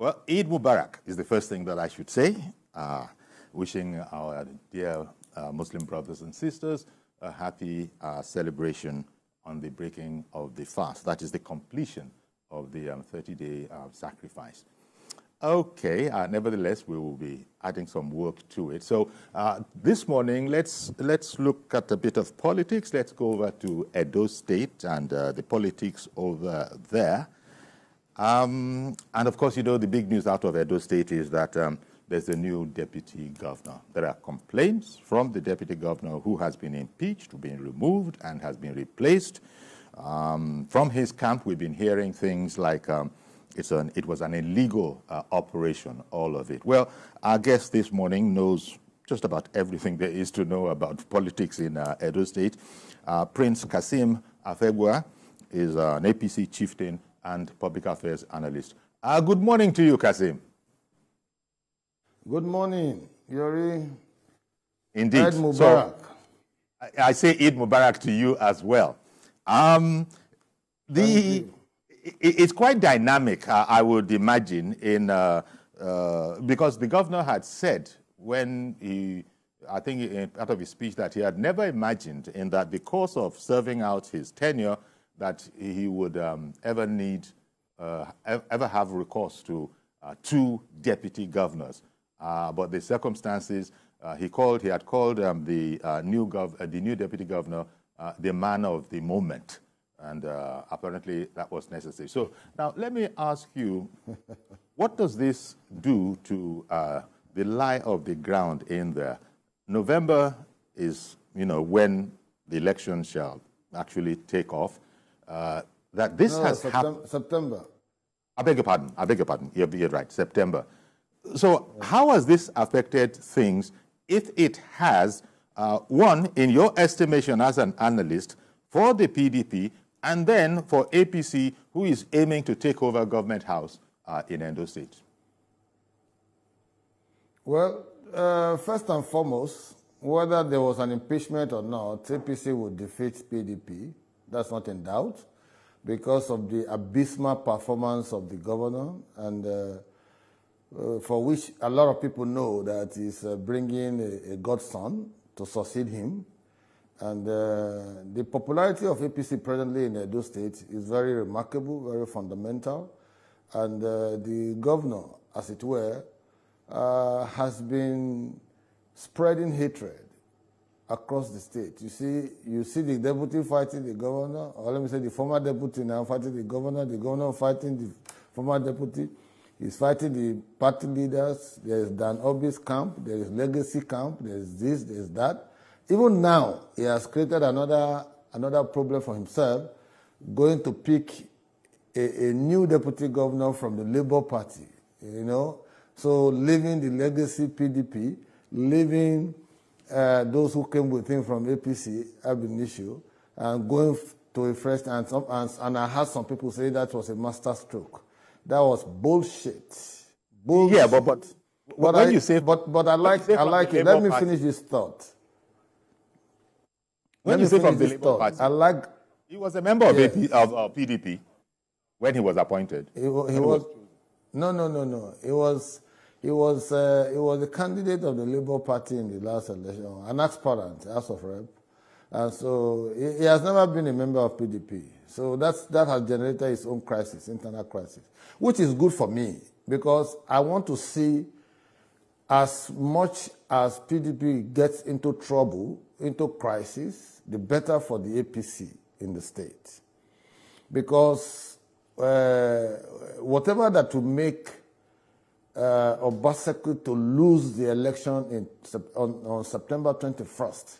Well, Eid Mubarak is the first thing that I should say. Wishing our dear Muslim brothers and sisters a happy celebration on the breaking of the fast. That is the completion of the 30-day sacrifice. Okay, nevertheless, we will be adding some work to it. So this morning, let's look at a bit of politics. Let's go over to Edo State and the politics over there. And of course, you know, the big news out of Edo State is that there's a new deputy governor. There are complaints from the deputy governor who has been impeached, been removed, and has been replaced. From his camp, we've been hearing things like it was an illegal operation, all of it. Well, our guest this morning knows just about everything there is to know about politics in Edo State. Prince Kassim Afegbuwa is an APC chieftain and public affairs analyst. Good morning to you, Kassim. Good morning, Yuri. Indeed. Eid Mubarak. So, I say Eid Mubarak to you as well. It's quite dynamic, I would imagine, in because the governor had said when he, I think out of his speech, that he had never imagined in that the course of serving out his tenure that he would ever have recourse to two deputy governors. But the circumstances, he had called the new deputy governor the man of the moment. And apparently that was necessary. So now let me ask you, what does this do to the lie of the ground in there? November is, you know, when the election shall actually take off. That this has happened. September. I beg your pardon. I beg your pardon. You're right. September. So yeah. How has this affected things? If it has, one, in your estimation as an analyst, for the PDP, and then for APC, who is aiming to take over government house in Edo State? Well, first and foremost, whether there was an impeachment or not, APC would defeat PDP. That's not in doubt, because of the abysmal performance of the governor, and for which a lot of people know that he's bringing a godson to succeed him. And the popularity of APC presently in Edo State is very remarkable, very fundamental. And the governor, as it were, has been spreading hatred across the state. You see the deputy fighting the governor, or let me say the former deputy now fighting the governor fighting the former deputy. He's fighting the party leaders. There's Dan Obi's camp, there is Legacy camp, there's this, there's that. Even now, he has created another problem for himself, going to pick a new deputy governor from the Labour Party, you know. So leaving the legacy PDP, leaving those who came with him from APC, ab initio, and going to a fresh, and I heard some people say that was a masterstroke. That was bullshit. Bullshit. Yeah, but when you say, but I like it. Let me finish this thought. When you say from the Labour Party, I like, he was a member of, yes, PDP when he was appointed. No. He was a candidate of the Labour Party in the last election, an aspirant, House of Rep, and so he has never been a member of PDP. So that has generated his own crisis, internal crisis, which is good for me because I want to see as much as PDP gets into trouble, into crisis, the better for the APC in the state. Because whatever that will make Obaseki to lose the election on September 21st,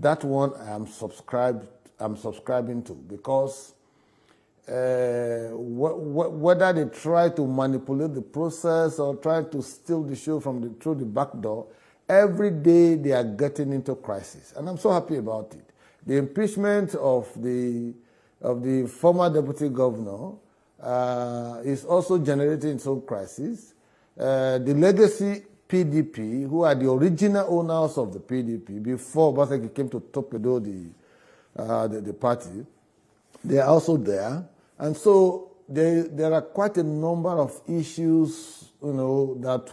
that one I'm subscribing to, because whether they try to manipulate the process or try to steal the show through the back door, every day they are getting into crisis, and I'm so happy about it. The impeachment of the former deputy governor is also generating its own crisis. The legacy PDP, who are the original owners of the PDP before Obaseki came to torpedo the party, they are also there, and so there are quite a number of issues, that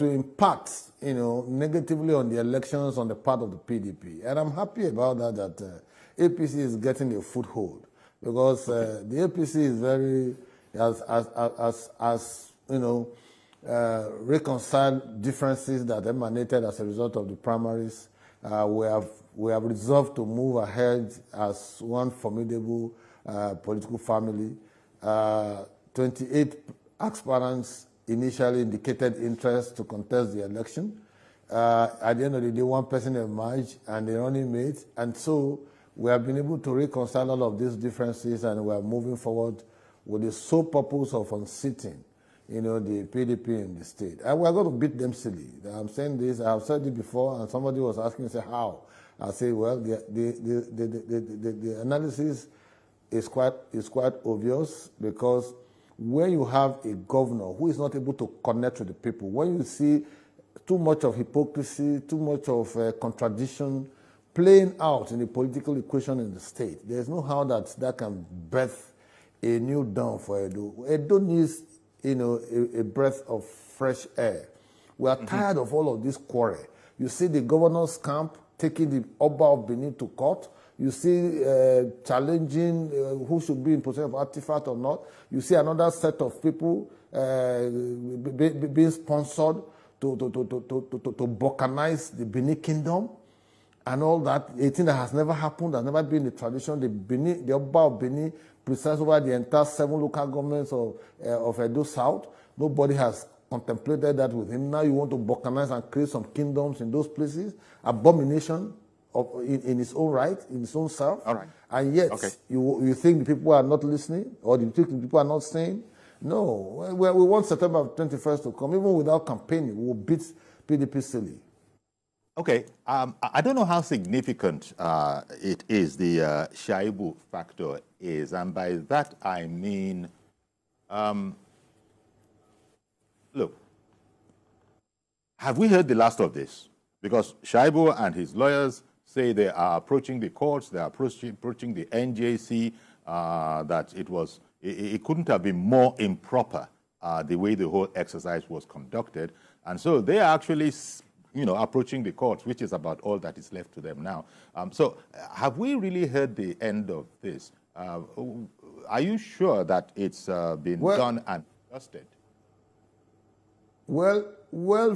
will impact, negatively on the elections on the part of the PDP. And I'm happy about that APC is getting a foothold, because the APC is very, reconciled differences that emanated as a result of the primaries. We have resolved to move ahead as one formidable political family. 28 aspirants initially indicated interest to contest the election. At the end of the day, one person emerged and the running mate. And so we have been able to reconcile all of these differences, and we are moving forward with the sole purpose of unseating, the PDP in the state. And we're going to beat them silly. I'm saying this, I've said it before, and somebody was asking, say, how? I say, well, the analysis is quite obvious, because when you have a governor who is not able to connect with the people, when you see too much of hypocrisy, too much of contradiction playing out in the political equation in the state, there's no how that can birth a new dawn for Edo. Edo needs, a breath of fresh air. We are tired of all of this quarrel. You see the governor's camp taking the Obba of Benin to court. You see challenging who should be in possession of artifact or not. You see another set of people being sponsored to balkanize the Benin kingdom and all that. A thing that has never happened, has never been the tradition. The Obba of Benin presides over the entire 7 local governments of Edo South. Nobody has contemplated that with him. Now you want to balkanize and create some kingdoms in those places. Abomination. In his own right, in his own self. All right. And yet, okay, you think the people are not listening, or you think the people are not saying? No. We want September 21st to come. Even without campaigning, we will beat PDP silly. Okay. I don't know how significant it is, the Shaibu factor is. And by that, I mean, look, have we heard the last of this? Because Shaibu and his lawyers say they are approaching the courts, they are approaching the NJC, that it couldn't have been more improper the way the whole exercise was conducted. And so they are actually, approaching the courts, which is about all that is left to them now. So have we really heard the end of this? Are you sure that it's been done and dusted? Well,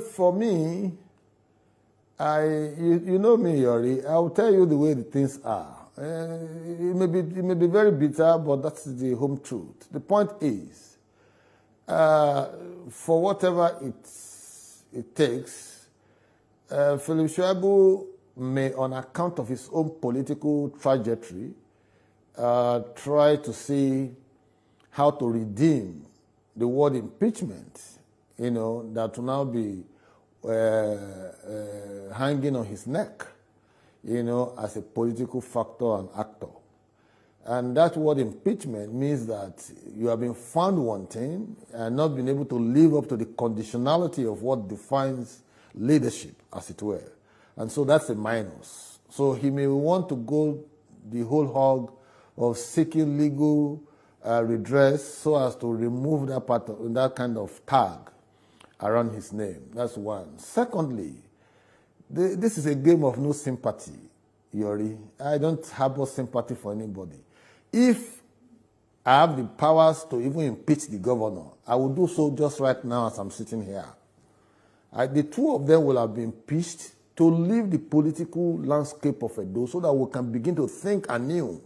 for me, you know me, Yori. I'll tell you the way the things are. It may be very bitter, but that's the home truth. The point is, for whatever it takes, Philip Shaibu may, on account of his own political trajectory, try to see how to redeem the word impeachment, that will now be hanging on his neck, as a political factor and actor. And that word impeachment means that you have been found wanting and not been able to live up to the conditionality of what defines leadership, as it were. And so that's a minus. So he may want to go the whole hog of seeking legal redress so as to remove that part of, that kind of tag around his name. That's one. Secondly, this is a game of no sympathy, Yori. I don't harbor sympathy for anybody. If I have the powers to even impeach the governor, I will do so just right now as I'm sitting here. The two of them will have been impeached to leave the political landscape of Edo so that we can begin to think anew,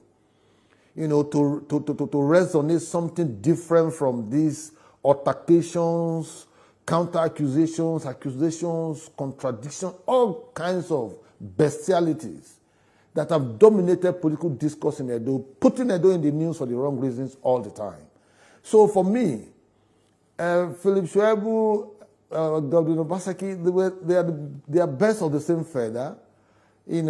to resonate something different from these altercations, counter-accusations, accusations, contradictions, all kinds of bestialities that have dominated political discourse in Edo, putting Edo in the news for the wrong reasons all the time. So for me, Philip Shaibu, Obaseki, they are best of the same feather. They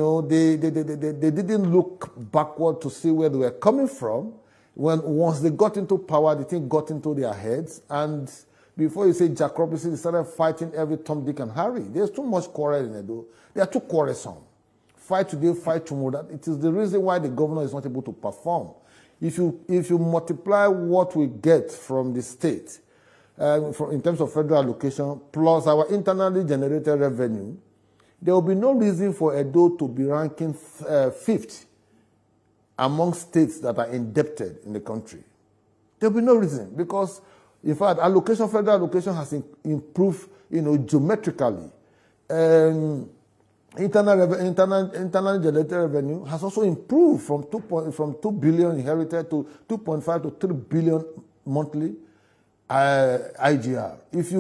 didn't look backward to see where they were coming from. Once they got into power, the thing got into their heads, and before you say Jack Robinson, they started fighting every Tom, Dick, and Harry. There's too much quarrel in Edo. They are too quarrelsome. fight today, fight tomorrow. It is the reason why the governor is not able to perform. If you multiply what we get from the state in terms of federal allocation plus our internally generated revenue, there will be no reason for Edo to be ranking fifth among states that are indebted in the country. There will be no reason because, in fact, allocation, federal allocation has improved, geometrically. Internal generated revenue has also improved from 2 billion inherited to 2.5 to 3 billion monthly IGR. If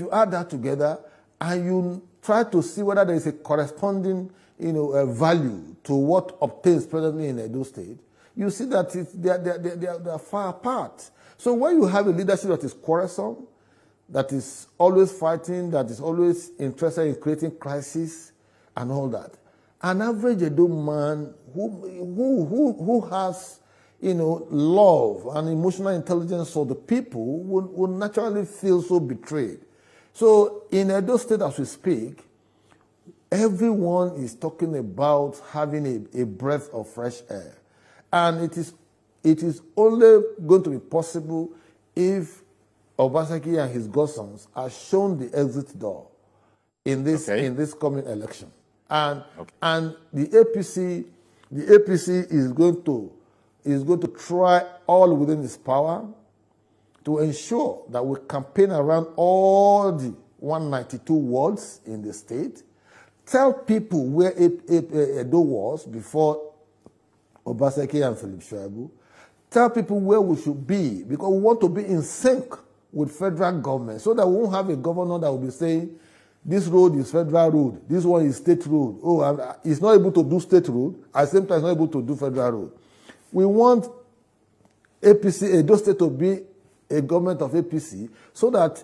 you add that together and you try to see whether there is a corresponding value to what obtains presently in Edo State, you see that they are far apart. So when you have a leadership that is quarrelsome, that is always fighting, that is always interested in creating crisis and all that, an average Edo man who has love and emotional intelligence for the people will naturally feel so betrayed. So in Edo State as we speak, everyone is talking about having a breath of fresh air, and it is only going to be possible if Obaseki and his godsons are shown the exit door in this in this coming election, and the APC is going to try all within its power to ensure that we campaign around all the 192 wards in the state, tell people where Edo was before Obaseki and Philip Shaibu, tell people where we should be, because we want to be in sync with federal government so that we won't have a governor that will be saying, this road is federal road, this one is state road. Oh, he's not able to do state road, at the same time he's not able to do federal road. We want APC, Edo State to be a government of APC, so that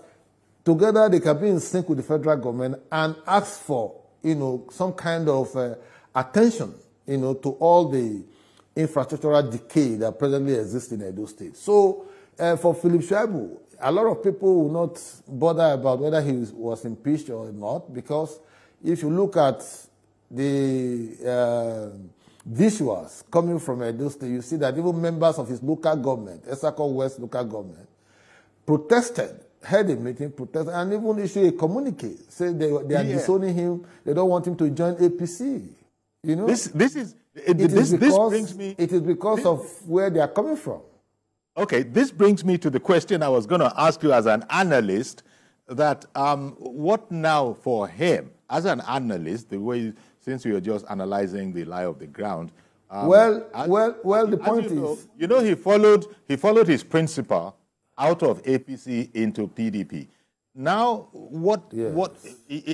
together they can be in sync with the federal government and ask for, some kind of attention, to all the infrastructural decay that presently exists in Edo State. So for Philip Shaibu, a lot of people will not bother about whether he was impeached or not, because if you look at the visuals coming from Edo State, you see that even members of his local government, Esako West local government, protested, had a meeting, protested, and even issued a communique, saying they are disowning him, they don't want him to join APC. This brings me, it is because of where they are coming from. Okay, this brings me to the question I was going to ask you as an analyst, that what now for him, as an analyst, the way, since we were just analyzing the lie of the ground. The point is... He followed his principal out of APC into PDP. Now, what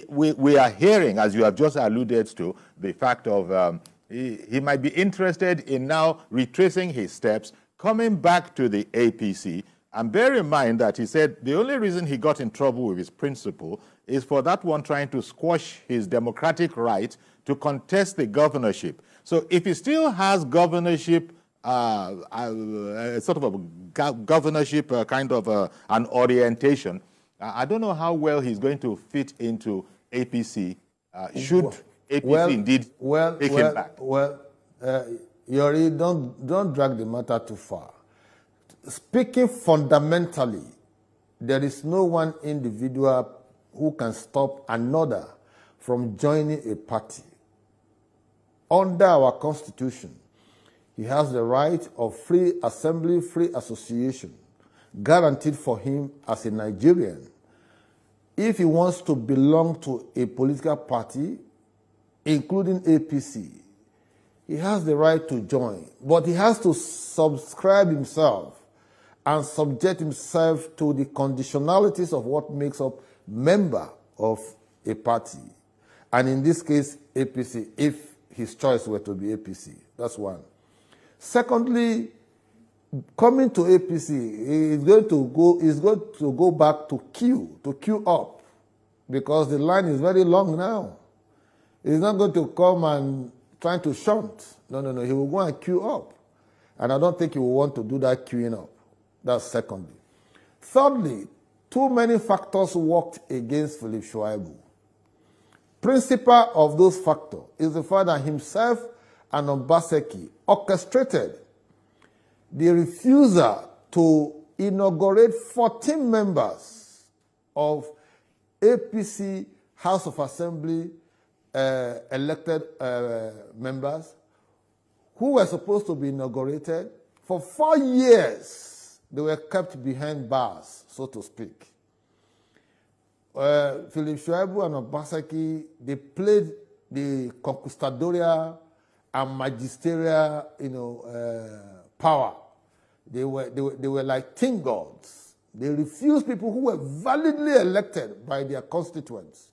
we are hearing, as you have just alluded to, the fact of he might be interested in now retracing his steps, coming back to the APC, and bear in mind that he said the only reason he got in trouble with his principal is for that one trying to squash his democratic right to contest the governorship. So if he still has governorship, an orientation, I don't know how well he's going to fit into APC. Should APC indeed take him back? Yori, don't drag the matter too far. Speaking fundamentally, there is no one individual who can stop another from joining a party. Under our constitution, he has the right of free assembly, free association, guaranteed for him as a Nigerian. If he wants to belong to a political party, including APC, he has the right to join, but he has to subscribe himself and subject himself to the conditionalities of what makes up member of a party. And in this case, APC, if his choice were to be APC. That's one. Secondly, coming to APC, he's going to go back to queue up, because the line is very long now. He's not going to come and trying to shunt. No. He will go and queue up. And I don't think he will want to do that queuing up. That's secondly. Thirdly, too many factors worked against Philip Shaibu. Principal of those factors is the fact that himself and Obaseki orchestrated the refusal to inaugurate 14 members of APC House of Assembly elected members who were supposed to be inaugurated. For 4 years, they were kept behind bars, so to speak. Philip Shaibu and Obaseki, they played the conquistadorial and magisterial, power. They were like tin gods. They refused people who were validly elected by their constituents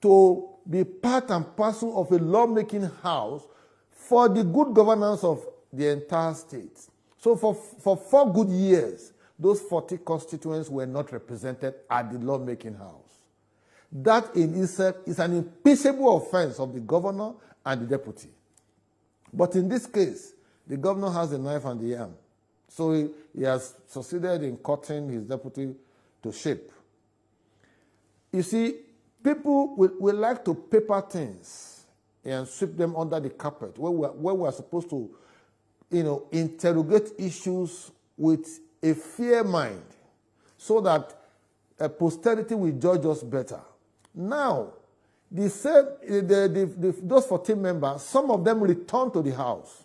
to be part and parcel of a lawmaking house for the good governance of the entire state. So for 4 good years, those 40 constituents were not represented at the lawmaking house. That in itself is an impeachable offense of the governor and the deputy. But in this case, the governor has the knife and the arm. So he has succeeded in cutting his deputy to shape. You see, people will like to paper things and sweep them under the carpet, where we are supposed to, interrogate issues with a fair mind, so that posterity will judge us better. Now, those 14 members, some of them returned to the house.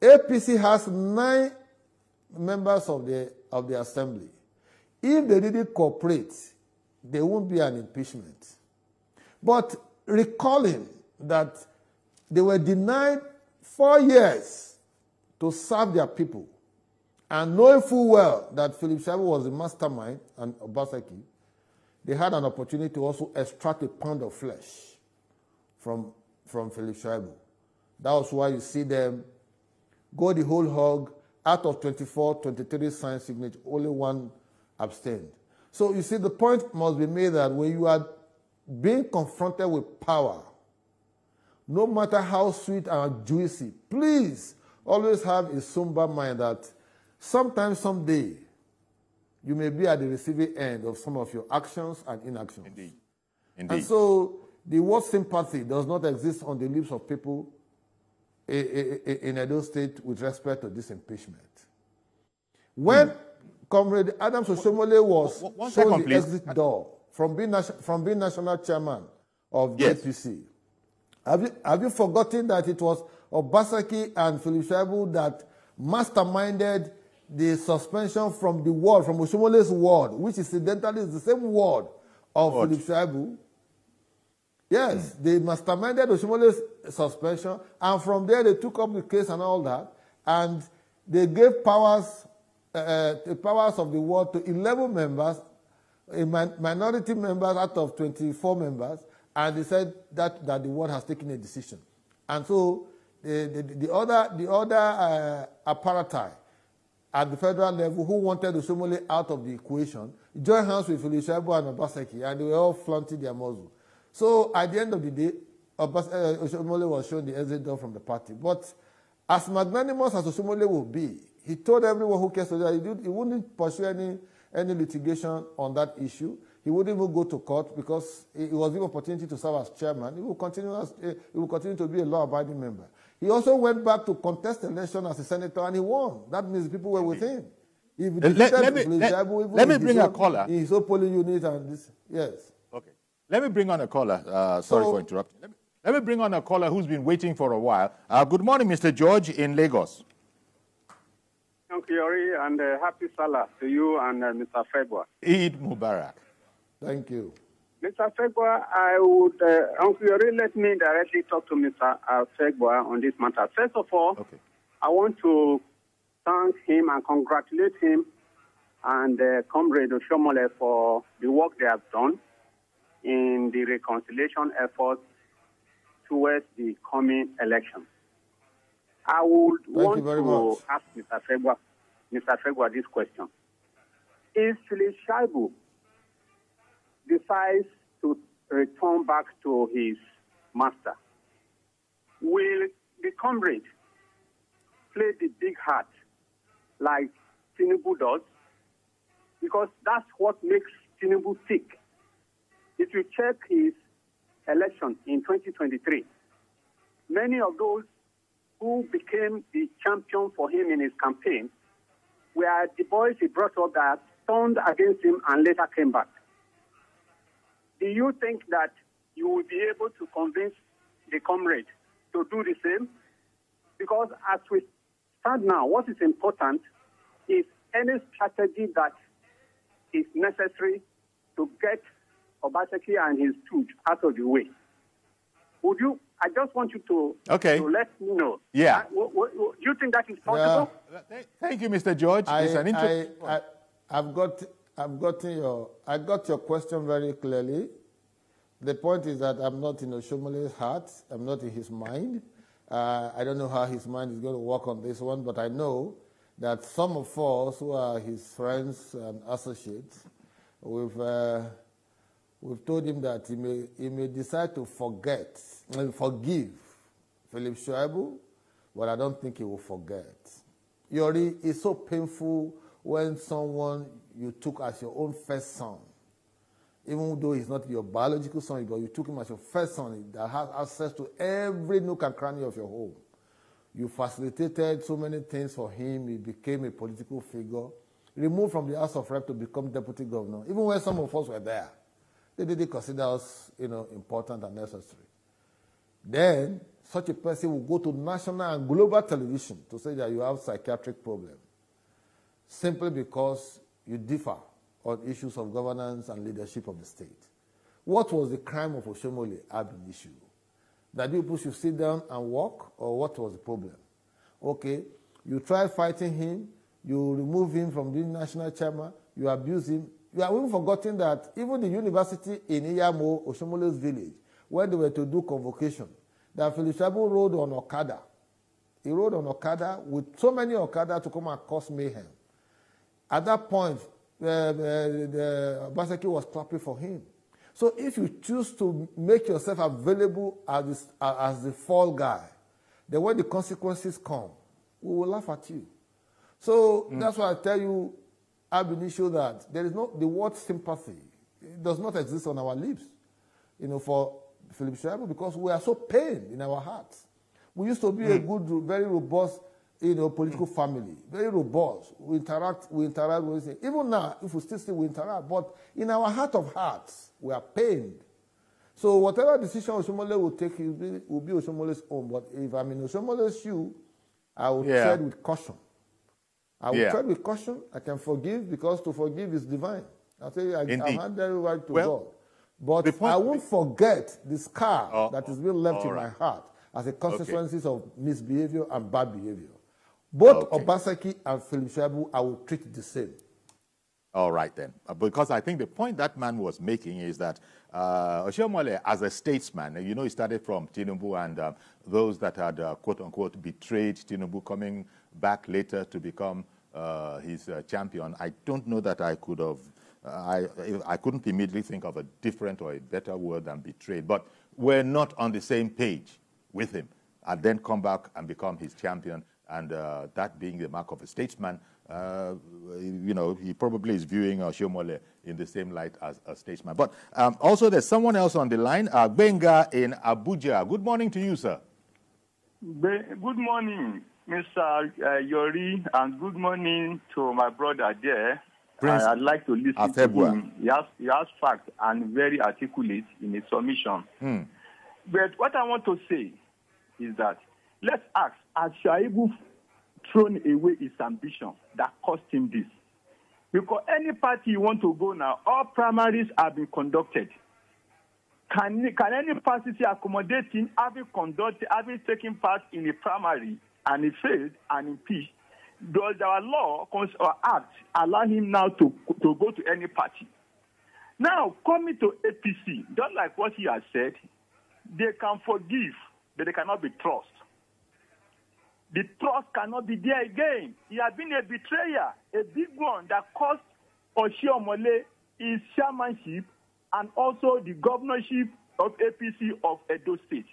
APC has 9 members of the assembly. If they didn't cooperate, there won't be an impeachment. But recalling that they were denied 4 years to serve their people, and knowing full well that Philip Shaibu was the mastermind and Obaseki, they had an opportunity to also extract a pound of flesh from Philip Shaibu. That was why you see them go the whole hog. Out of 24, 23 signed signatures, only 1 abstained. So you see, the point must be made that when you are being confronted with power, no matter how sweet and juicy, please always have a somber mind that sometimes, someday, you may be at the receiving end of some of your actions and inactions. Indeed. Indeed. And so the word sympathy does not exist on the lips of people in Edo State with respect to this impeachment. When Comrade Adams Oshiomhole was shown the exit door from being national chairman of the APC, have you forgotten that it was Obaseki and Philip Shaibu that masterminded the suspension from the ward, from Oshiomhole's ward, which incidentally is the same ward of Philip Shaibu? Yes, they masterminded Oshiomhole's suspension, and from there they took up the case and all that, and they gave powers, the powers of the ward to 11 members, a minority members out of 24 members, and they said that the ward has taken a decision. And so the other apparatus at the federal level who wanted Oshiomhole out of the equation joined hands with Philip Shaibu and Obaseki, and they were all flaunting their muzzle. So at the end of the day, Oshiomhole was shown the exit door from the party. But as magnanimous as Oshiomhole will be, he told everyone who cares that he wouldn't pursue any litigation on that issue. He wouldn't even go to court because it was the opportunity to serve as chairman. He will continue to be a law-abiding member. He also went back to contest election as a senator, and he won. That means people were with him. Let me bring a caller. He's so polling unit and this. Yes. Okay. Let me bring on a caller. Sorry for interrupting. Let me bring on a caller who's been waiting for a while. Good morning, Mr. George in Lagos. Thank you, Yori, and happy Salah to you and Mr. Afegbuwa. Eid Mubarak. Thank you. Mr. Afegbuwa, I would, Uncle Yori, let me directly talk to Mr. Afegbuwa on this matter. First of all, I want to thank him and congratulate him and Comrade Oshiomhole for the work they have done in the reconciliation effort towards the coming election. I would want to ask Mr. Afegbuwa this question. If Philip Shaibu decides to return back to his master, will the comrade play the big hat like Tinubu does? Because that's what makes Tinubu sick. If you check his election in 2023, many of those who became the champion for him in his campaign were the boys he brought up that turned against him and later came back. Do you think that you will be able to convince the comrade to do the same? Because as we stand now, what is important is any strategy that is necessary to get Obaseki and his troops out of the way. Would you? I just want you to, to let me know. Yeah. Do you think that is possible? Thank you, Mr. George. I got your question very clearly. The point is that I'm not in Oshiomhole's heart. I'm not in his mind. I don't know how his mind is going to work on this one, but I know that some of us who are his friends and associates, we've told him that he may decide to forget and forgive Philip Shaibu, but I don't think he will forget. Yori, it's so painful when someone you took as your own first son, even though he's not your biological son, but you took him as your first son that has access to every nook and cranny of your home. You facilitated so many things for him. He became a political figure, removed from the House of Rep to become deputy governor, even when some of us were there. They didn't consider us, important and necessary. Then such a person will go to national and global television to say that you have psychiatric problem, simply because you differ on issues of governance and leadership of the state. What was the crime of Oshiomhole ab initio? That people should sit down and walk, or what was the problem? Okay, you try fighting him, you remove him from the national chamber, you abuse him. You have even forgotten that even the university in Iyamo, Oshiomhole's village, where they were to do convocation, that Philip Shaibu rode on Okada. He rode on Okada with so many Okada to come and cause mayhem. At that point, the Obaseki was clapping for him. So if you choose to make yourself available as the fall guy, then when the consequences come, we will laugh at you. So that's why I tell you, I've been issued that there is not the word sympathy. It does not exist on our lips, for Philip Shaibu, because we are so pained in our hearts. We used to be a good, very robust, political family, very robust. We interact with it. Even now, if we still see, we interact. But in our heart of hearts, we are pained. So whatever decision Oshiomhole will take, it will be Oshiomhole's own. But if I'm in Oshiomhole's shoe, I will tread with caution. I will tread with caution. I can forgive, because to forgive is divine. I say I hand every right to God. But I won't forget the scar that is being left in my heart as a consequence of misbehavior and bad behavior. Both Obaseki and Philip Shaibu, I will treat the same. All right, then. Because I think the point that man was making is that Oshiomhole, as a statesman, he started from Tinubu and those that had, quote-unquote, betrayed Tinubu, coming back later to become his champion. I don't know that I could have, I couldn't immediately think of a different or a better word than betrayed, but we're not on the same page with him. And then come back and become his champion, and that being the mark of a statesman, he probably is viewing Oshiomhole in the same light as a statesman. But also there's someone else on the line, Benga in Abuja. Good morning to you, sir. Good morning, Mr. Yori, and good morning to my brother there. Prince, I'd like to listen to him. He has facts and very articulate in his submission. But what I want to say is that let's ask, has Shaibu thrown away his ambition that cost him this? Because any party you want to go now, all primaries have been conducted. Can any party accommodate him having taken part in a primary and he failed and impeached? Does our law or act allow him now to go to any party? Now, coming to APC, just like what he has said, they can forgive, but they cannot be trust. The trust cannot be there again. He has been a betrayer, a big one that cost Oshiomhole his chairmanship and also the governorship of APC of Edo State.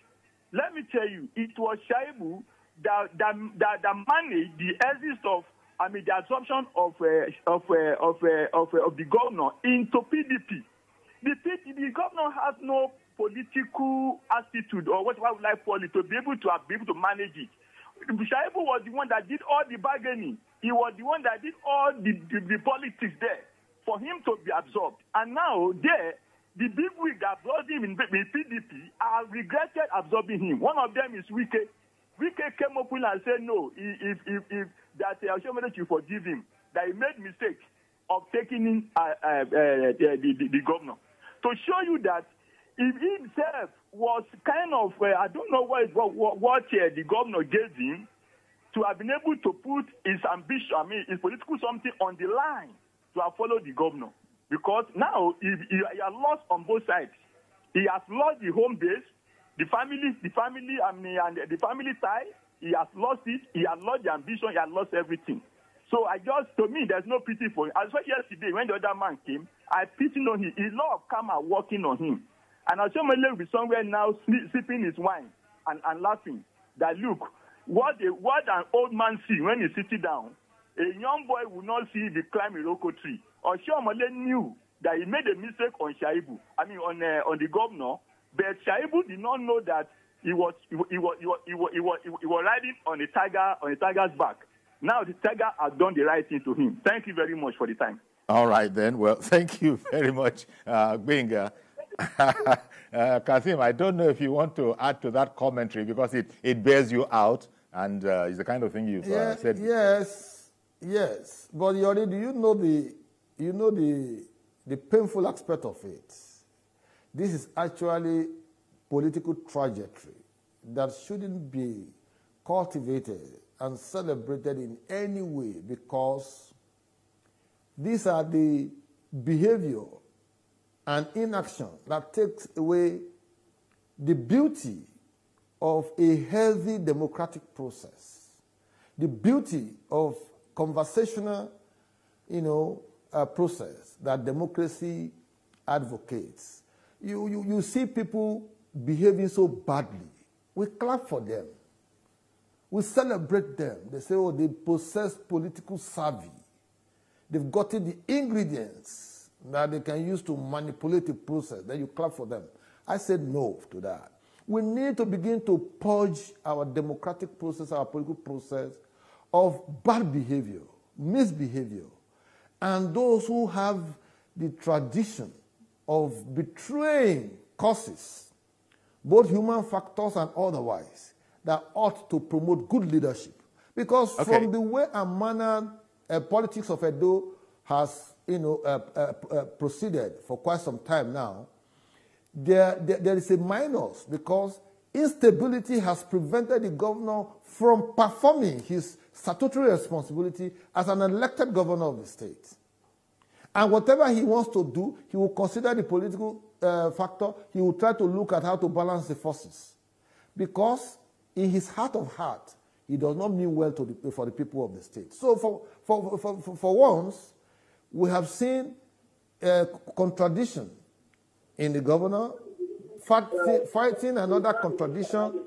Let me tell you, it was Shaibu that managed the exit of, the absorption of the governor into PDP. The governor has no political attitude, or what I would like for it, to be able to manage it. Shaibu was the one that did all the bargaining. He was the one that did all the politics there for him to be absorbed. And now there, the big wig that brought him in PDP are regretted absorbing him. One of them is Wike. Wike came up with and said, no, if that Oshiomhole should forgive him, that he made mistake of taking in the governor. To show you that if he himself was kind of, I don't know what the governor gave him, to have been able to put his ambition, his political something on the line to have followed the governor. Because now he has lost on both sides. He has lost the home base, the family tie. He has lost it. He has lost the ambition. He has lost everything. So to me, there's no pity for him. As well yesterday, when the other man came, I pitied on him. A lot of karma working on him. And Oshiomhole will be somewhere now sipping his wine and laughing. That look, what an old man see when he sits down, a young boy will not see if he climb a local tree. Oshiomhole knew that he made a mistake on Shaibu. On the governor. But Shaibu did not know that he was riding on a tiger's back. Now the tiger has done the right thing to him. Thank you very much for the time. All right then. Well, thank you very much, Gbenga. Kassim, I don't know if you want to add to that commentary because it bears you out and it's the kind of thing you said. Yes. But you know the painful aspect of it. This is actually political trajectory that shouldn't be cultivated and celebrated in any way because these are the behavior and inaction that takes away the beauty of a healthy democratic process, the beauty of conversational, process that democracy advocates. You see people behaving so badly. We clap for them. We celebrate them. They say, oh, they possess political savvy. They've gotten the ingredients that they can use to manipulate the process. Then you clap for them. I said no to that. We need to begin to purge our democratic process, our political process, of bad behavior, misbehavior, and those who have the tradition of betraying causes, both human factors and otherwise, that ought to promote good leadership. Because from the way and manner politics of Edo has proceeded for quite some time now, there is a minus because instability has prevented the governor from performing his statutory responsibility as an elected governor of the state. And whatever he wants to do, he will consider the political factor. He will try to look at how to balance the forces. Because in his heart of heart, he does not mean well for the people of the state. So for once, we have seen a contradiction in the governor, fighting another contradiction,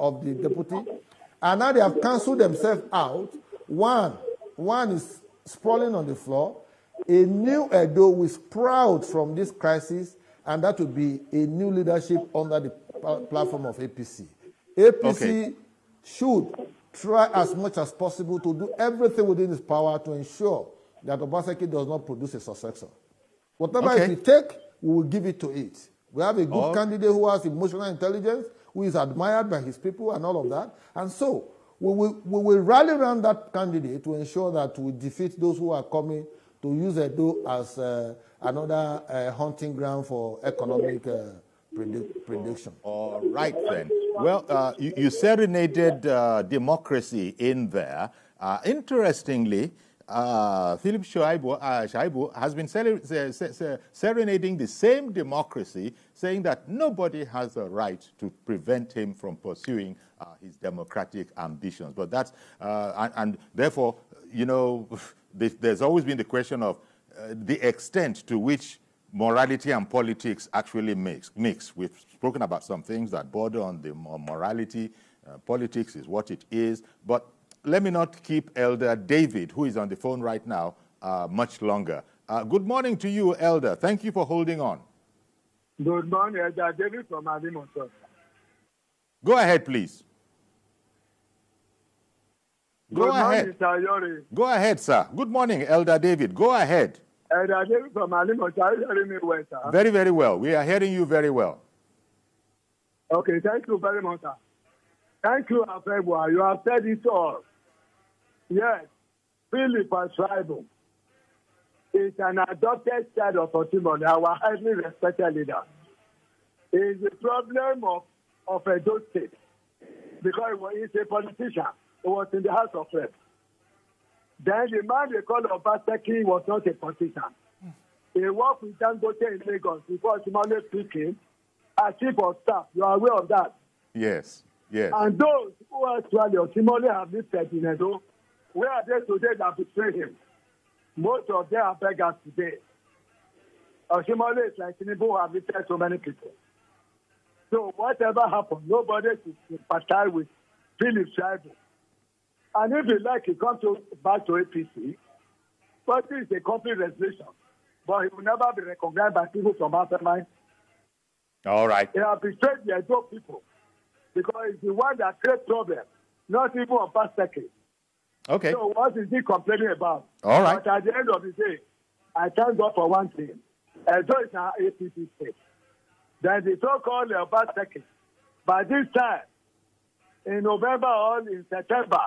of the deputy. And now they have cancelled themselves out. One is sprawling on the floor. A new Edo will sprout from this crisis, and that will be a new leadership under the platform of APC. APC should try as much as possible to do everything within its power to ensure that Obaseki does not produce a successor. Whatever it will take, we will give it to it. We have a good candidate who has emotional intelligence, who is admired by his people and all of that. And so we will rally around that candidate to ensure that we defeat those who are coming to use Edo as another hunting ground for economic prediction. All right, then. Well, you serenaded democracy in there. Interestingly, Philip Shaibu has been serenading the same democracy, saying that nobody has a right to prevent him from pursuing his democratic ambitions. But that's, and therefore, there's always been the question of the extent to which morality and politics actually mix. We've spoken about some things that border on the morality. Politics is what it is. But let me not keep Elder David, who is on the phone right now, much longer. Good morning to you, Elder. Thank you for holding on. Good morning, Elder David from Ademonton. Go ahead, please. Good morning, sir. Go ahead, sir. Good morning, Elder David. Go ahead. Elder David from Ademonton. Are you hearing me well, sir? Very, very well. We are hearing you very well. Okay, thank you very much, sir. Thank you, Afegbuwa. You have said it all. Yes, Philip Shaibu is an adopted child of Oshiomhole, our highly respected leader. He is a problem of Edo State because he is a politician who was in the House of Reps. Then the man they called Obaseki was not a politician. He worked with Dangote in Lagos before Oshiomhole speaking as chief of staff. You are aware of that? Yes. Yes. And those who actually Oshiomhole have listed in Edo, where are they today that betray him? Most of them are beggars today. Oshiomhole is like Tinubu who have listed so many people. So whatever happened, nobody should sympathize with Philip Shaibu. And if you like, he comes back to APC. But this is a complete resolution. But he will never be recognized by people from outside. All right. He has betrayed the Edo people. Because it's the one that creates problems, not even on past decades. Okay. So what is he complaining about? All right. But at the end of the day, I thank God for one thing. Edo is an APC state. Then the so-called past decade. By this time, in November or in September.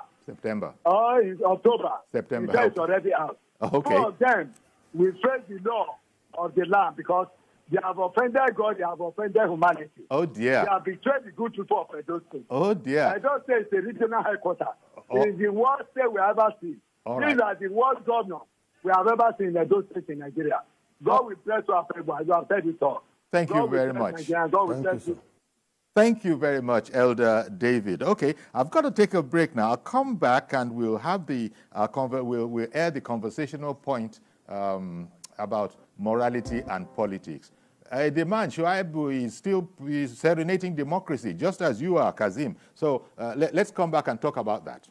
Or in October. September. It's already out. Okay. Two of them will face the law of the land because they have offended God, they have offended humanity. Oh, dear. They have betrayed the good people of Edo State. Oh, dear. I don't say it's a regional headquarters. Oh. It's the worst state we have ever seen. These are the worst governors we have ever seen in Edo State in Nigeria. God will bless our people. I have said it all. Thank you very much. Thank you very much, Elder David. Okay, I've got to take a break now. I'll come back and we'll have the we'll air the conversational point about morality and politics. The man, Shaibu, is still serenading democracy, just as you are, Kassim. So let's come back and talk about that.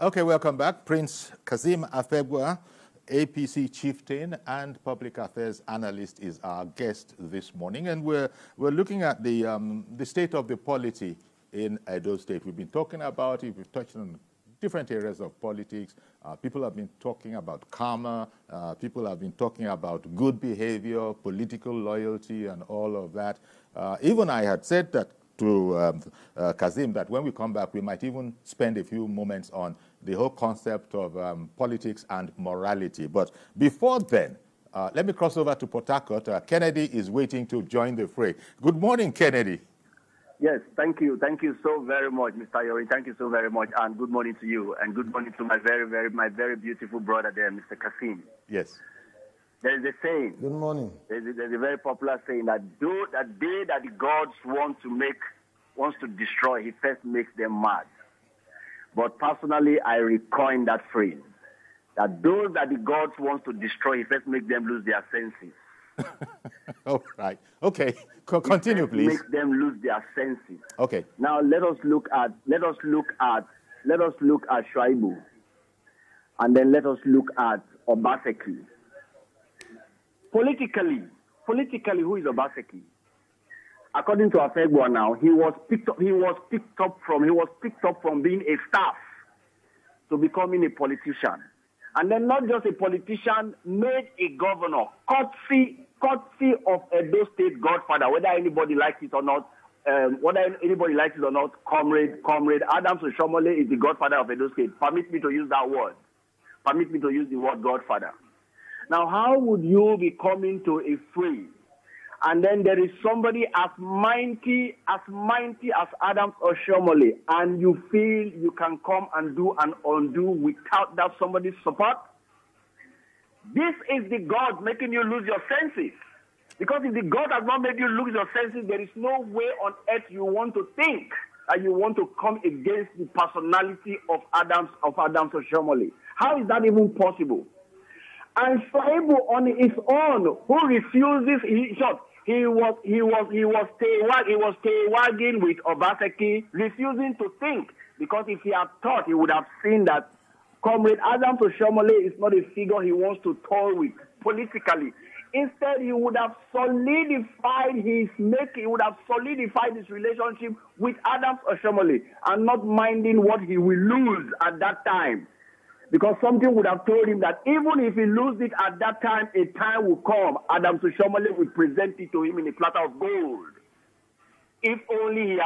Okay, welcome back. Prince Kassim Afegbuwa, APC chieftain and public affairs analyst, is our guest this morning. And we're looking at the state of the polity in Edo State. We've been talking about it. We've touched on different areas of politics. People have been talking about karma. People have been talking about good behavior, political loyalty, and all of that. Even I had said that to Kassim that when we come back, we might even spend a few moments on the whole concept of politics and morality. But before then, let me cross over to Port Harcourt. Kennedy is waiting to join the fray. Good morning, Kennedy. Yes, thank you. Thank you so very much, Mr. Yori. Thank you so very much, and good morning to you, and good morning to my very beautiful brother there, Mr. Kassim. Yes. There is a saying. Good morning. There's a very popular saying that the day that the gods wants to destroy, he first makes them mad. But personally, I recoin that phrase. That those that the gods wants to destroy, he first makes them lose their senses. All right. Okay. Continue, please. Makes them lose their senses. Okay. Now let us look at Shaibu, and then let us look at Obaseki. Politically, who is Obaseki? According to Afegbuwa now, he was picked up from being a staff to becoming a politician. And then not just a politician, made a governor, courtesy of Edo State godfather, whether anybody likes it or not, comrade Adams Oshiomhole is the godfather of Edo State. Permit me to use that word. Permit me to use the word godfather. Now, how would you be coming to a fray? And then there is somebody as mighty as Adams Oshiomhole, and you feel you can come and do and undo without that somebody's support? This is the God making you lose your senses. Because if the God has not made you lose your senses, there is no way on earth you want to think that you want to come against the personality of Adams Oshiomhole. How is that even possible? And Shaibu on his own, who refuses, he was tailwagging with Obaseki, refusing to think, because if he had thought, he would have seen that Comrade Adams Oshiomhole is not a figure he wants to toy with politically. Instead, he would have solidified his relationship with Adams Oshiomhole, and not minding what he will lose at that time. Because something would have told him that even if he loses it at that time, a time will come. Adams Oshiomhole will present it to him in a platter of gold. If only he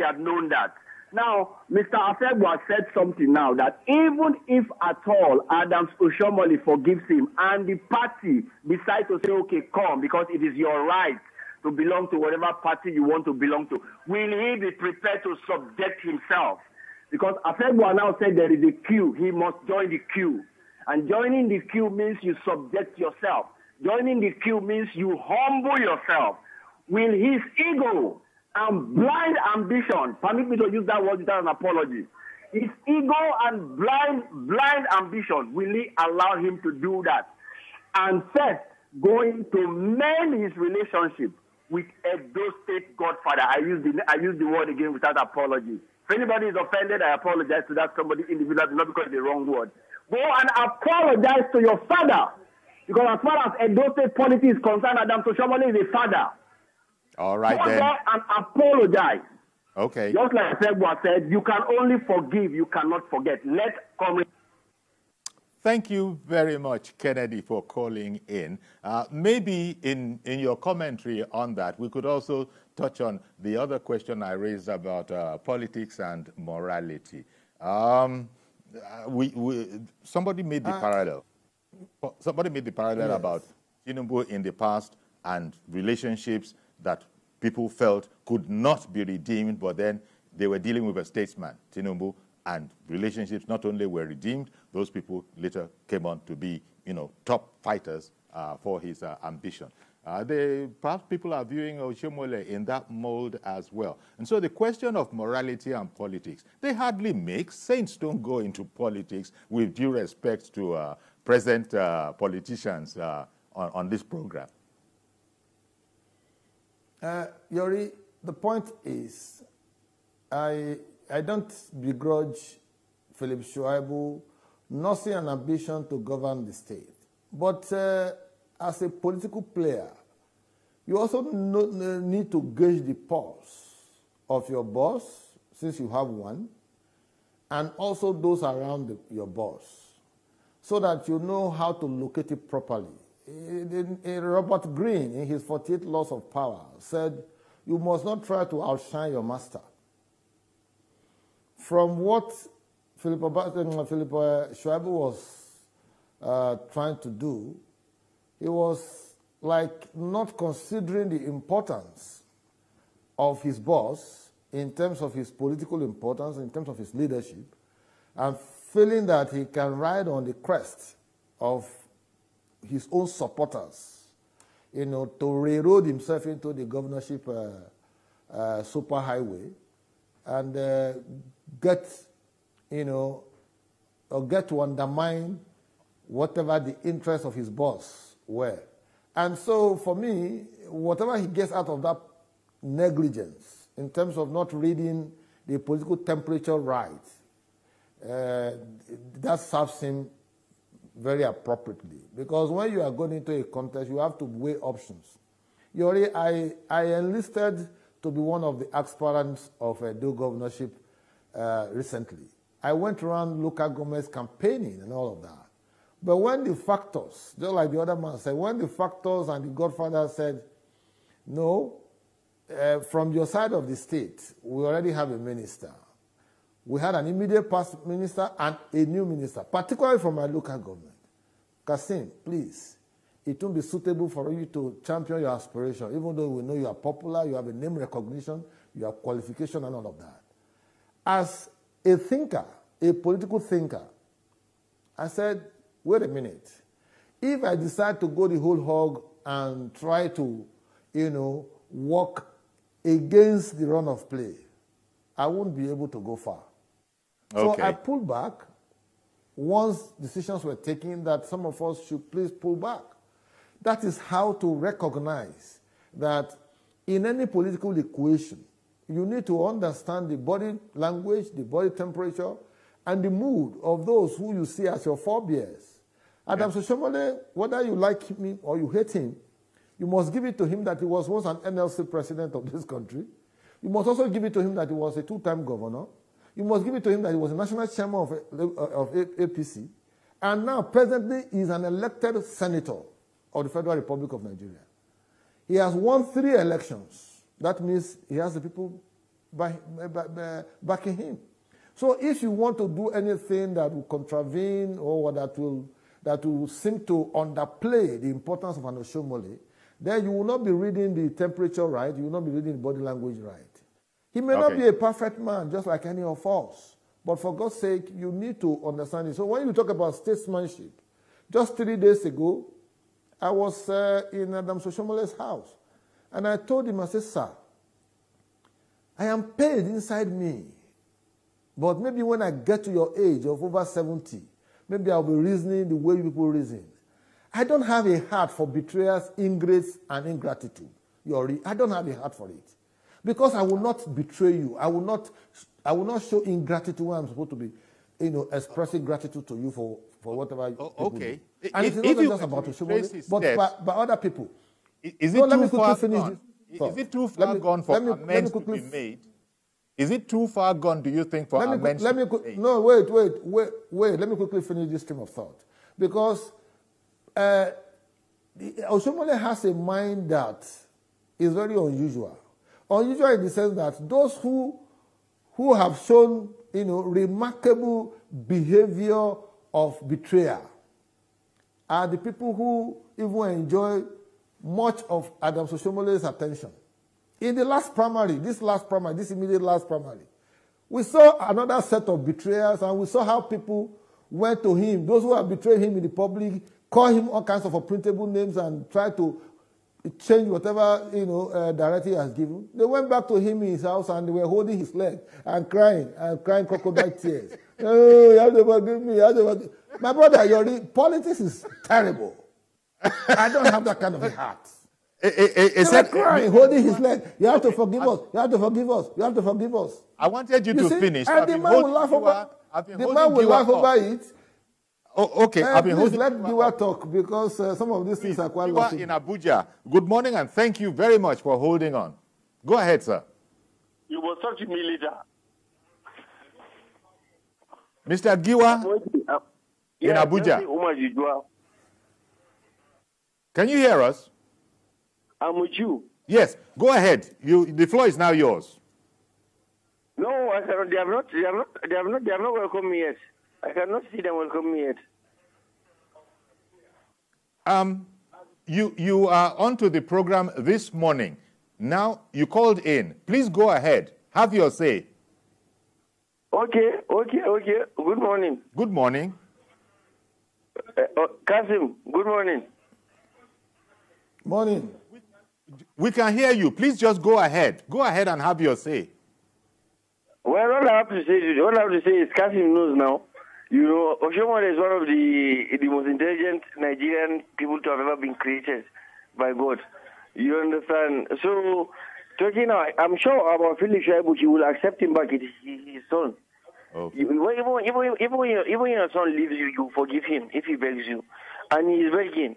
had known that. Now, Mr. Afegbuwa said something now that even if at all Adams Oshiomhole forgives him and the party decides to say, okay, come, because it is your right to belong to whatever party you want to belong to, will he be prepared to subject himself? Because Afegbuwa now said there is a queue. He must join the queue. And joining the queue means you subject yourself. Joining the queue means you humble yourself. Will his ego and blind ambition, permit me to use that word without an apology, his ego and blind ambition, will he allow him to do that? And first, going to mend his relationship with Edo State godfather. I use the word again without apology. If anybody is offended, I apologize to that somebody individually, not because it's the wrong word. Go and apologize to your father. Because as far as Edo State politics is concerned, Adams Oshiomhole is a father. All right, go then. Go and apologize. Okay. Just like Sebwa said, you can only forgive, you cannot forget. Let come. Thank you very much, Kennedy, for calling in. Maybe in your commentary on that, we could also touch on the other question I raised about politics and morality. Somebody made the parallel. Somebody made the parallel, yes, about Tinubu in the past and relationships that people felt could not be redeemed, but then they were dealing with a statesman, Tinubu, and relationships not only were redeemed, those people later came on to be, top fighters for his ambition. Perhaps people are viewing Oshiomhole in that mold as well. And so the question of morality and politics, they hardly mix. Saints don't go into politics, with due respect to present politicians on this program. Yori, the point is, I don't begrudge Philip Shaibu nursing an ambition to govern the state. But as a political player, you also need to gauge the pulse of your boss, since you have one, and also those around your boss, so that you know how to locate it properly. Robert Greene, in his 48th Laws of Power, said, you must not try to outshine your master. From what Philip Shaibu was trying to do, he was like not considering the importance of his boss in terms of his political importance, in terms of his leadership, and feeling that he can ride on the crest of his own supporters, you know, to railroad himself into the governorship superhighway and get, you know, or get to undermine whatever the interests of his boss were. And so for me, whatever he gets out of that negligence in terms of not reading the political temperature right, that serves him very appropriately. Because when you are going into a contest, you have to weigh options. You already, I enlisted to be one of the aspirants of a dual governorship recently. I went around local governments campaigning and all of that. But when the factors, just like the other man said, when the factors and the godfather said, no, from your side of the state, we already have a minister. We had an immediate past minister and a new minister, particularly from my local government. Kassim, please, it won't be suitable for you to champion your aspiration, even though we know you are popular, you have a name recognition, you have qualification and all of that. As a thinker, a political thinker, I said, wait a minute. If I decide to go the whole hog and try to, you know, work against the run of play, I won't be able to go far. Okay. So I pulled back once decisions were taken that some of us should please pull back. That is how to recognize that in any political equation, you need to understand the body language, the body temperature, and the mood of those who you see as your forebears. Adams Oshiomhole, whether you like him or you hate him, you must give it to him that he was once an NLC president of this country. You must also give it to him that he was a two-time governor. You must give it to him that he was a national chairman of APC. And now, presently, he is an elected senator of the Federal Republic of Nigeria. He has won 3 elections. That means he has the people backing him. So if you want to do anything that will contravene or that will seem to underplay the importance of an Oshiomhole, then you will not be reading the temperature right, you will not be reading the body language right. He may not be a perfect man, just like any of us, but for God's sake, you need to understand it. So when you talk about statesmanship, just 3 days ago, I was in Adams Oshiomhole's house, and I told him, I said, sir, I am paid inside me, but maybe when I get to your age of over 70, maybe I'll be reasoning the way people reason. I don't have a heart for betrayers, ingrates, and ingratitude. I don't have a heart for it. Because I will not betray you. I will not show ingratitude when I'm supposed to be, you know, expressing gratitude to you for whatever do. And it's not just about Oshiomhole, but by other people. Is it too far gone for amends to be made? Is it too far gone, do you think, for amends to be made? No, wait. Let me quickly finish this stream of thought. Because Oshiomhole has a mind that is very unusual. Unusual in the sense that those who have shown, you know, remarkable behavior of betrayal are the people who even enjoy much of Adams Oshiomhole's attention. In the last primary, this immediate last primary, we saw another set of betrayers, and we saw how people went to him. Those who have betrayed him in the public call him all kinds of unprintable names and try to change whatever, you know, directive he has given. They went back to him in his house and they were holding his leg and crying crocodile tears. Oh, you have to forgive me. You have to forgive. My brother, politics is terrible. I don't have that kind of heart. Crying, holding his leg. You have to forgive us. You have to forgive us. You have to forgive us. I wanted you to finish. And the man will laugh over it. Oh, okay. Let Giwa talk because some of these things are quite lofty. Giwa in Abuja. Good morning and thank you very much for holding on. Go ahead, sir. You will talk to me later. Mr. Giwa in Abuja. Can you hear us? I'm with you. Yes, go ahead. The floor is now yours. No, I cannot. They have not welcomed me yet. I cannot see them welcome me yet. You are onto the program this morning. Now you called in. Please go ahead. Have your say. Okay. Good morning. Good morning. Kassim, good morning. Morning. We can hear you. Please just go ahead. Go ahead and have your say. Well, all I have to say is Kassim knows now. You know, Oshiomhole is one of the most intelligent Nigerian people to have ever been created by God. You understand? So, talking now, I'm sure about Philip Shaibu, he will accept him back. It is his son. Okay. Even when your son leaves you, you forgive him if he begs you. And he is begging.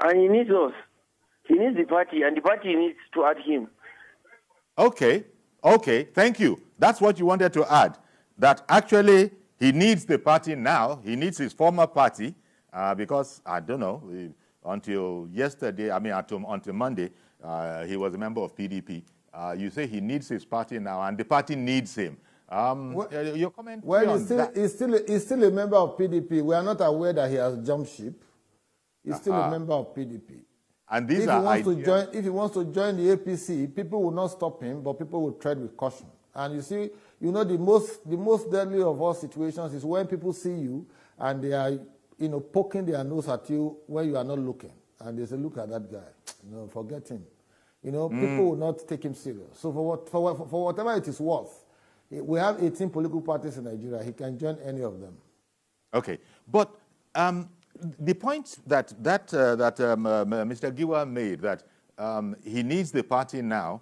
And he needs us. He needs the party, and the party needs to add him. Okay, thank you. That's what you wanted to add, that actually he needs the party now. He needs his former party because, I don't know, until yesterday, I mean, until Monday, he was a member of PDP. You say he needs his party now, and the party needs him. Your comment? Well, he's still a member of PDP. We are not aware that he has jumped ship. He's still a member of PDP. And these are ideas. If he wants to join the APC, people will not stop him, but people will tread with caution. And you see, you know, the most deadly of all situations is when people see you and they are, you know, poking their nose at you when you are not looking. And they say, look at that guy. No, forget him. You know, people will not take him serious. So for whatever it is worth, we have 18 political parties in Nigeria. He can join any of them. Okay. But the point that Mr. Giwa made, that he needs the party now,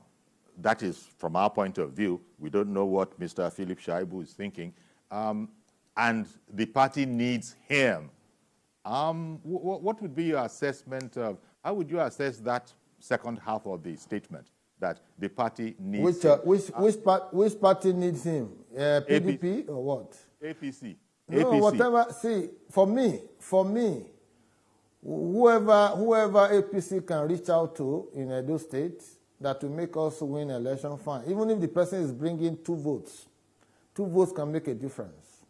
that is from our point of view. We don't know what Mr. Philip Shaibu is thinking. And the party needs him. What would be your assessment of, how would you assess that second half of the statement, that the party needs him? Which party needs him? PDP or what? APC. No, APC. Whatever. See, for me, whoever APC can reach out to in Edo State that will make us win election, fine. Even if the person is bringing 2 votes, 2 votes can make a difference.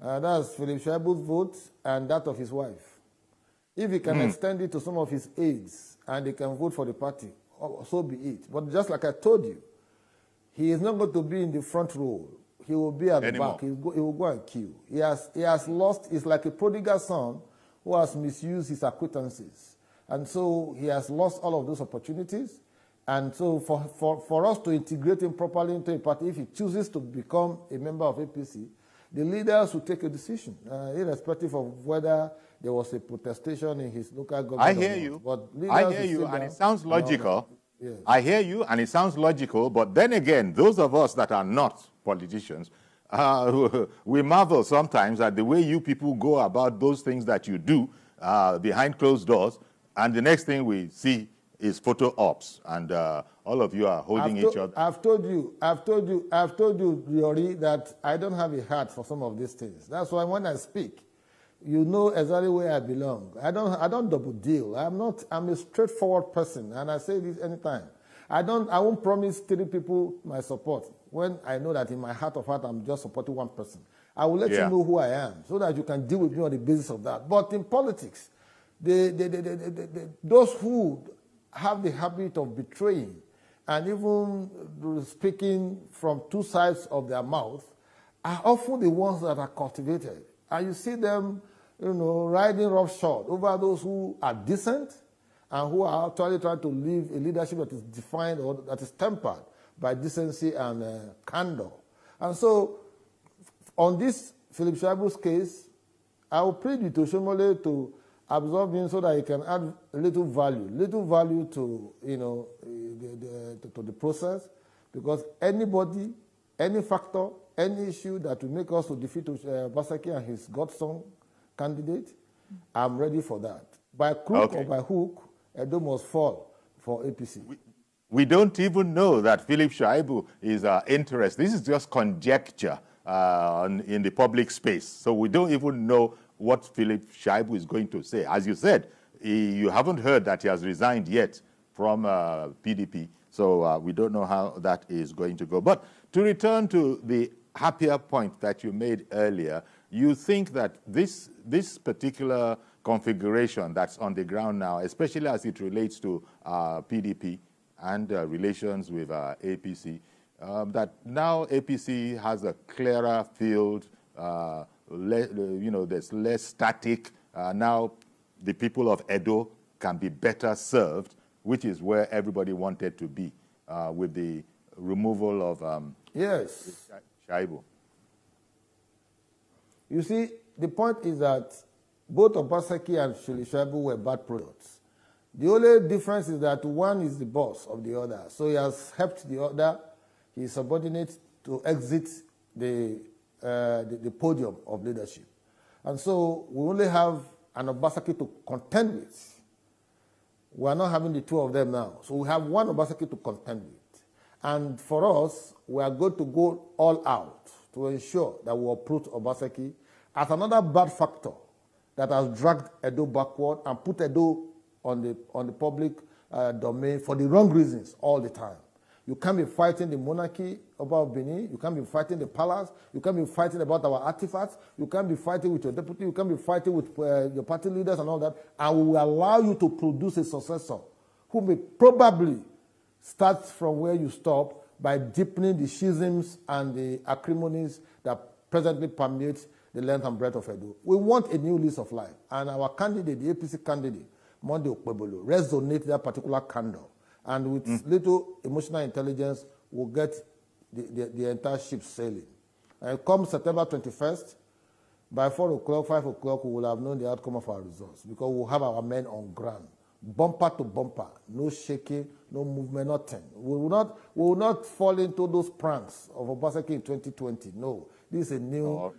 That's Philip Shaibu's vote and that of his wife. If he can extend it to some of his aides and they can vote for the party, so be it. But just like I told you, he is not going to be in the front row. He will be at the back. He will go and queue. He has lost. It's like a prodigal son who has misused his acquaintances. And so he has lost all of those opportunities. And so for us to integrate him properly into a party, if he chooses to become a member of APC, the leaders will take a decision, irrespective of whether there was a protestation in his local government. I hear you, and it sounds logical. But then again, those of us that are not politicians, we marvel sometimes at the way you people go about those things that you do behind closed doors, and the next thing we see is photo ops, and all of you are holding each other. I've told you, Yori, that I don't have a heart for some of these things. That's why when I speak, you know exactly where I belong. I don't double deal. I'm a straightforward person, and I say this anytime. I won't promise 3 people my support when I know that in my heart of heart I'm just supporting 1 person. I will let you know who I am so that you can deal with me on the basis of that. But in politics, those who have the habit of betraying and even speaking from 2 sides of their mouth are often the ones that are cultivated. And you see them, you know, riding roughshod over those who are decent and who are actually trying to live a leadership that is defined or that is tempered by decency and candor. And so, on this Philip Shaibu's case, I will plead with Oshiomhole to absorb him so that he can add little value to, you know, to the process, because anybody, any factor, any issue that will make us to defeat Obaseki and his godson candidate, I'm ready for that. By crook or by hook, Edo must fall for APC. We don't even know that Philip Shaibu is interest. This is just conjecture in the public space. So we don't even know what Philip Shaibu is going to say. As you said, you haven't heard that he has resigned yet from PDP. So we don't know how that is going to go. But to return to the happier point that you made earlier, you think that this particular configuration that's on the ground now, especially as it relates to PDP and relations with APC, that now APC has a clearer field, there's less static. Now the people of Edo can be better served, which is where everybody wanted to be with the removal of Shaibu. You see, the point is that both Obaseki and Philip Shaibu were bad products. The only difference is that one is the boss of the other. So he has helped the other, his subordinate, to exit the podium of leadership. And so we only have an Obaseki to contend with. We are not having the two of them now. So we have one Obaseki to contend with. And for us, we are going to go all out to ensure that we uproot Obaseki as another bad factor that has dragged Edo backward and put Edo on the public domain for the wrong reasons all the time. You can't be fighting the monarchy about Benin. You can't be fighting the palace. You can't be fighting about our artifacts. You can't be fighting with your deputy. You can't be fighting with your party leaders and all that. And we will allow you to produce a successor who may probably start from where you stop by deepening the schisms and the acrimonies that presently permeate the length and breadth of Edo. We want a new lease of life. And our candidate, the APC candidate, Monday Okpebholo, resonates that particular candor. And with little emotional intelligence, we'll get the entire ship sailing. And come September 21st, by 4 o'clock, 5 o'clock, we will have known the outcome of our results because we'll have our men on ground, bumper to bumper, no shaking, no movement, nothing. We will not fall into those pranks of Obaseki in 2020. No, this is a new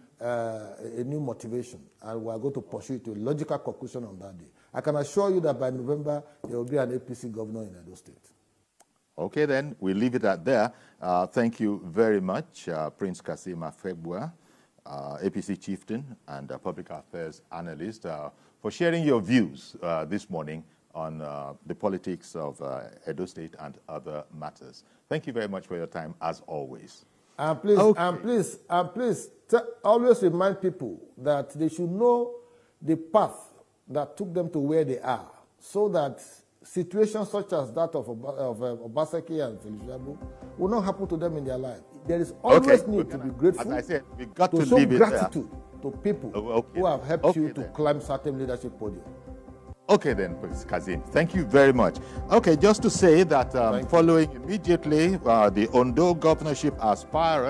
motivation, and we are going to pursue it to a logical conclusion on that day. I can assure you that by November, there will be an APC governor in Edo State. Okay, then, we leave it at there. Thank you very much, Prince Kassim Afegbuwa, APC chieftain and public affairs analyst, for sharing your views this morning on the politics of Edo State and other matters. Thank you very much for your time, as always. And please, okay. and please, always remind people that they should know the path that took them to where they are, so that situations such as that of Obaseki and Philip Shaibu will not happen to them in their life. There is always need to be grateful, as I said, we got to show gratitude to people who have helped you to climb certain leadership podium. Okay then, Prince Kassim, thank you very much. Okay, just to say that following immediately the Ondo governorship aspirant,